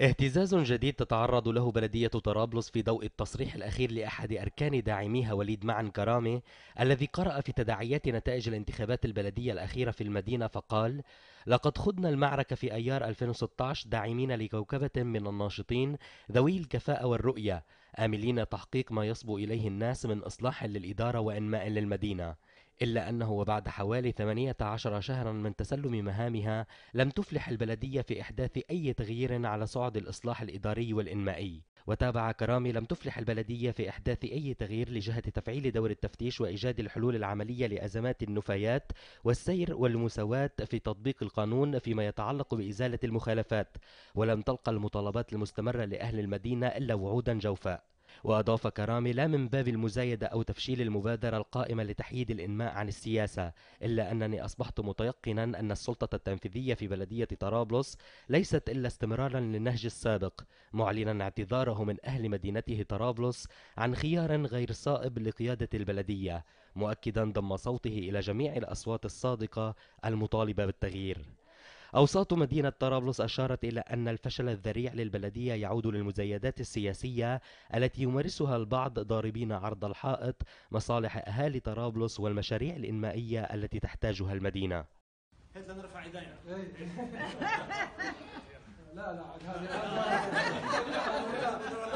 اهتزاز جديد تتعرض له بلدية طرابلس في ضوء التصريح الأخير لأحد أركان داعميها وليد معن كرامي الذي قرأ في تداعيات نتائج الانتخابات البلدية الأخيرة في المدينة فقال: لقد خضنا المعركة في أيار 2016 داعمين لكوكبة من الناشطين ذوي الكفاءة والرؤية، آملين تحقيق ما يصبو إليه الناس من إصلاح للإدارة وإنماء للمدينة، إلا أنه وبعد حوالي 18 شهرا من تسلم مهامها لم تفلح البلدية في إحداث أي تغيير على صعد الإصلاح الإداري والإنمائي. وتابع كرامي: لم تفلح البلدية في إحداث أي تغيير لجهة تفعيل دور التفتيش وإيجاد الحلول العملية لأزمات النفايات والسير والمساواة في تطبيق القانون فيما يتعلق بإزالة المخالفات، ولم تلقى المطالبات المستمرة لأهل المدينة إلا وعودا جوفاء. وأضاف كرامي: لا من باب المزايدة أو تفشيل المبادرة القائمة لتحييد الإنماء عن السياسة، إلا أنني أصبحت متيقنا أن السلطة التنفيذية في بلدية طرابلس ليست إلا استمرارا للنهج السابق، معلنا اعتذاره من أهل مدينته طرابلس عن خيار غير صائب لقيادة البلدية، مؤكدا ضم صوته إلى جميع الأصوات الصادقة المطالبة بالتغيير. أوساط مدينة طرابلس أشارت إلى أن الفشل الذريع للبلدية يعود للمزايدات السياسية التي يمارسها البعض ضاربين عرض الحائط مصالح أهالي طرابلس والمشاريع الإنمائية التي تحتاجها المدينة. هات لنرفع ايدينا. لا لا